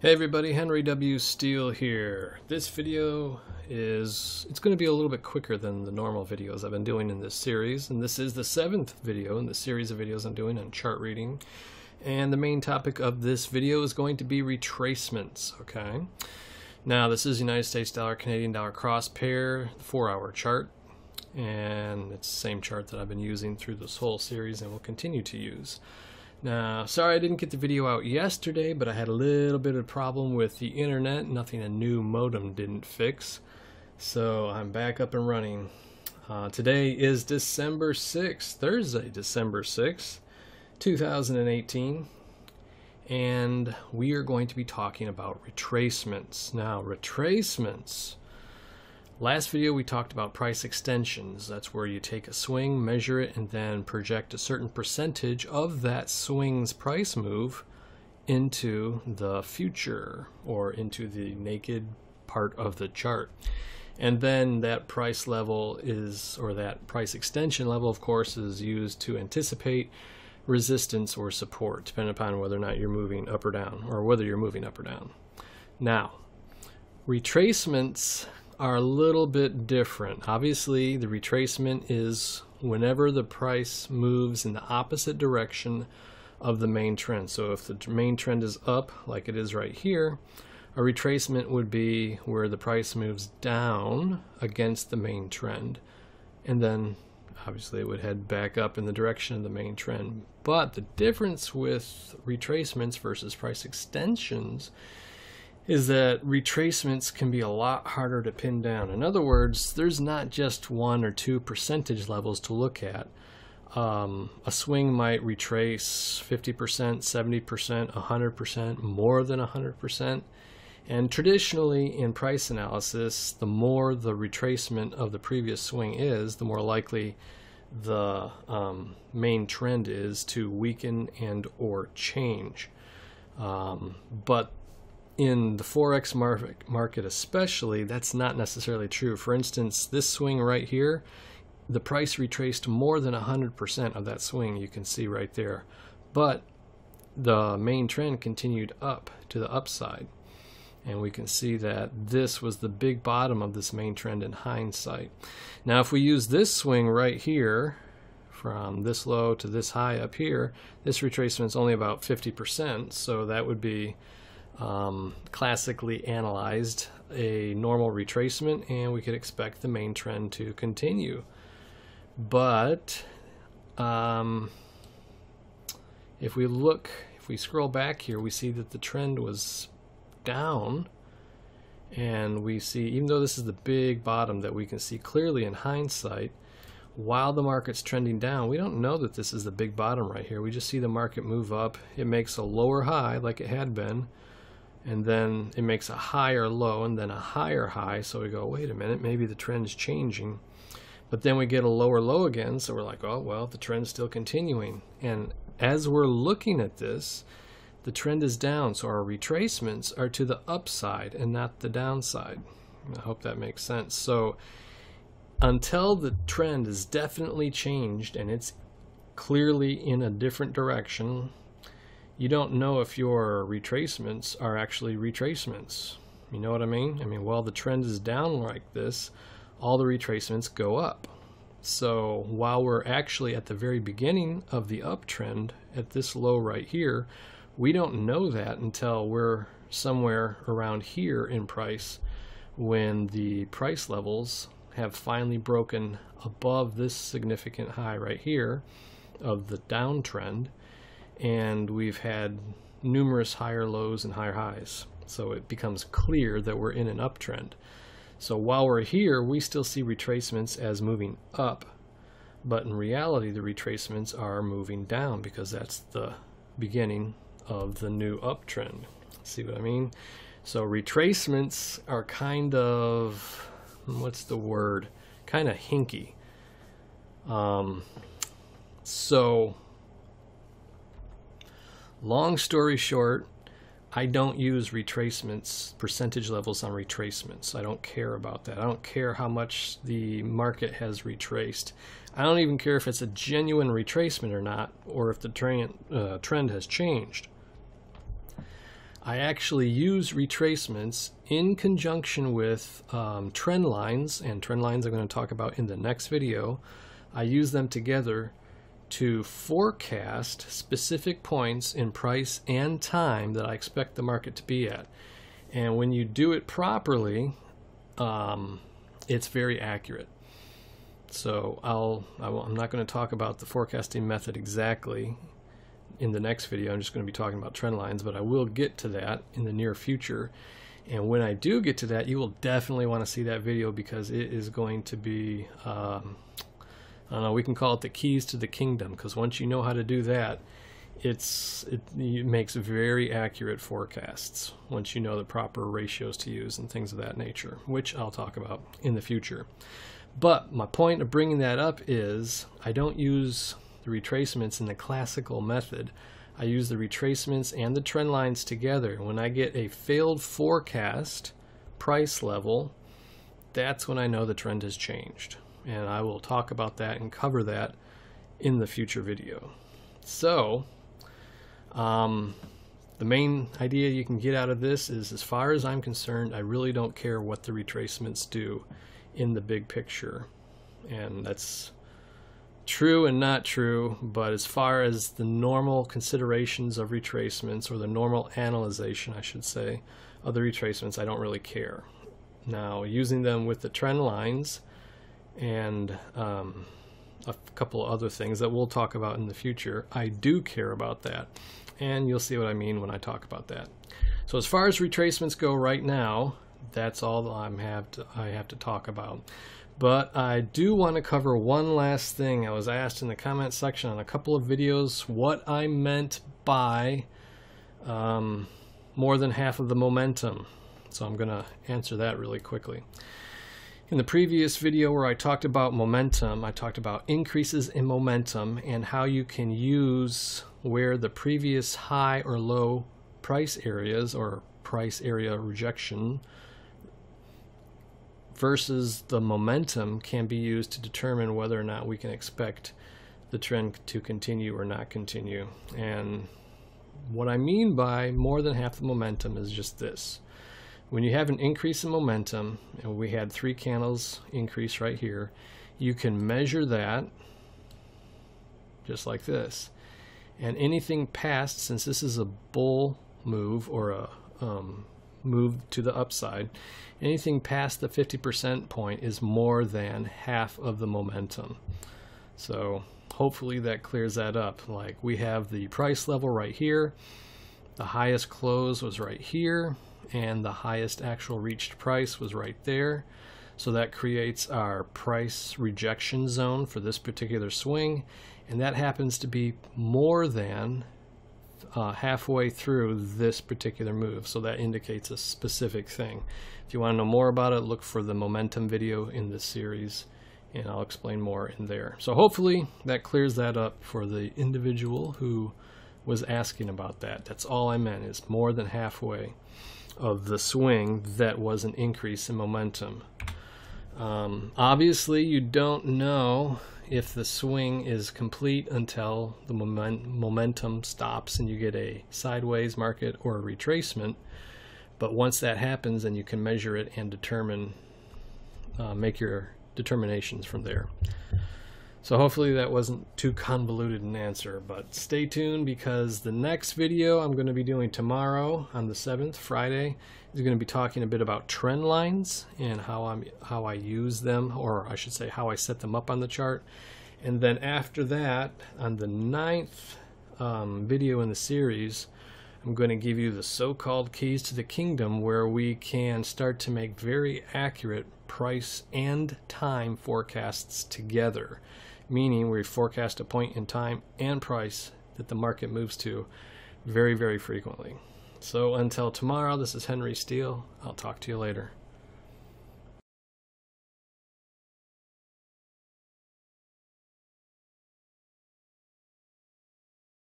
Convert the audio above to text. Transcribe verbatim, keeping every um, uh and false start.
Hey everybody, Henry W. Steele here. This video is, it's going to be a little bit quicker than the normal videos I've been doing in this series, and this is the seventh video in the series of videos I'm doing on chart reading. And the main topic of this video is going to be retracements, okay? Now this is United States dollar, Canadian dollar cross pair, the four hour chart, and it's the same chart that I've been using through this whole series and will continue to use. Now, sorry I didn't get the video out yesterday, but I had a little bit of a problem with the internet. Nothing a new modem didn't fix. So I'm back up and running. Uh, today is December sixth, Thursday, December sixth, two thousand eighteen. And we are going to be talking about retracements. Now, retracements. Last video we talked about price extensions. That's where you take a swing, measure it, and then project a certain percentage of that swing's price move into the future or into the naked part of the chart. And then that price level is, or that price extension level, of course, is used to anticipate resistance or support, depending upon whether or not you're moving up or down, or whether you're moving up or down. Now, retracements are a little bit different. Obviously, the retracement is whenever the price moves in the opposite direction of the main trend. So if the main trend is up, like it is right here, a retracement would be where the price moves down against the main trend. And then obviously it would head back up in the direction of the main trend. But the difference with retracements versus price extensions is that retracements can be a lot harder to pin down. In other words, there's not just one or two percentage levels to look at. Um, a swing might retrace fifty percent, seventy percent, one hundred percent, more than one hundred percent. And traditionally in price analysis, the more the retracement of the previous swing is, the more likely the um, main trend is to weaken and or change. Um, but in the Forex market especially, that's not necessarily true. For instance, this swing right here, the price retraced more than one hundred percent of that swing, you can see right there. But the main trend continued up to the upside. And we can see that this was the big bottom of this main trend in hindsight. Now, if we use this swing right here, from this low to this high up here, this retracement is only about fifty percent, so that would be Um, classically analyzed a normal retracement, and we could expect the main trend to continue. But um, if we look, if we scroll back here, we see that the trend was down, and we see, even though this is the big bottom that we can see clearly in hindsight, while the market's trending down, we don't know that this is the big bottom right here. We just see the market move up. It makes a lower high like it had been, and then it makes a higher low and then a higher high. So we go, wait a minute, maybe the trend's changing. But then we get a lower low again, so we're like, oh, well, the trend's still continuing. And as we're looking at this, the trend is down, so our retracements are to the upside and not the downside. I hope that makes sense. So until the trend is definitely changed and it's clearly in a different direction, you don't know if your retracements are actually retracements. You know what I mean? I mean, while the trend is down like this, all the retracements go up. So while we're actually at the very beginning of the uptrend at this low right here, we don't know that until we're somewhere around here in price, when the price levels have finally broken above this significant high right here of the downtrend, and we've had numerous higher lows and higher highs, so it becomes clear that we're in an uptrend. So while we're here, we still see retracements as moving up, but in reality the retracements are moving down because that's the beginning of the new uptrend. See what I mean? So retracements are kind of, what's the word, kind of hinky. Um, so long story short, I don't use retracements, percentage levels on retracements. I don't care about that. I don't care how much the market has retraced. I don't even care if it's a genuine retracement or not, or if the trend, uh, trend has changed. I actually use retracements in conjunction with um, trend lines, and trend lines I'm going to talk about in the next video. I use them together to forecast specific points in price and time that I expect the market to be at. And when you do it properly, um, it's very accurate. So I'll, I will, I'm not going to talk about the forecasting method exactly in the next video. I'm just going to be talking about trend lines, but I will get to that in the near future. And when I do get to that, you will definitely want to see that video, because it is going to be, um, I don't know, we can call it the keys to the kingdom, because once you know how to do that, it's it, it makes very accurate forecasts once you know the proper ratios to use and things of that nature, which I'll talk about in the future. But my point of bringing that up is I don't use the retracements in the classical method. I use the retracements and the trend lines together. When I get a failed forecast price level, that's when I know the trend has changed. And I will talk about that and cover that in the future video. So um, the main idea you can get out of this is, as far as I'm concerned, I really don't care what the retracements do in the big picture. And that's true and not true, but as far as the normal considerations of retracements, or the normal analyzation, I should say, of the retracements, I don't really care. Now, using them with the trend lines and um, a couple other things that we'll talk about in the future, I do care about that, and you'll see what I mean when I talk about that. So as far as retracements go right now, that's all I'm have to, I have to talk about. But I do want to cover one last thing. I was asked in the comment section on a couple of videos what I meant by um, more than half of the momentum. So I'm going to answer that really quickly. In the previous video where I talked about momentum, I talked about increases in momentum and how you can use where the previous high or low price areas, or price area rejection, versus the momentum can be used to determine whether or not we can expect the trend to continue or not continue. And what I mean by more than half the momentum is just this. When you have an increase in momentum, and we had three candles increase right here, you can measure that just like this. And anything past, since this is a bull move, or a um, move to the upside, anything past the fifty percent point is more than half of the momentum. So hopefully that clears that up. Like, we have the price level right here, the highest close was right here, and the highest actual reached price was right there. So that creates our price rejection zone for this particular swing, and that happens to be more than uh, halfway through this particular move. So that indicates a specific thing. If you want to know more about it, look for the momentum video in this series, and I'll explain more in there. So hopefully that clears that up for the individual who was asking about that. That's all I meant, is more than halfway of the swing that was an increase in momentum. Um, obviously you don't know if the swing is complete until the moment, momentum stops and you get a sideways market or a retracement. But once that happens, then you can measure it and determine, uh, make your determinations from there. So hopefully that wasn't too convoluted an answer, but stay tuned, because the next video I'm going to be doing tomorrow on the seventh, Friday, is going to be talking a bit about trend lines and how I'm how I use them, or I should say how I set them up on the chart. And then after that, on the ninth um, video in the series, I'm going to give you the so-called keys to the kingdom, where we can start to make very accurate price and time forecasts together. Meaning we forecast a point in time and price that the market moves to very, very frequently. So until tomorrow, this is Henry Steele. I'll talk to you later.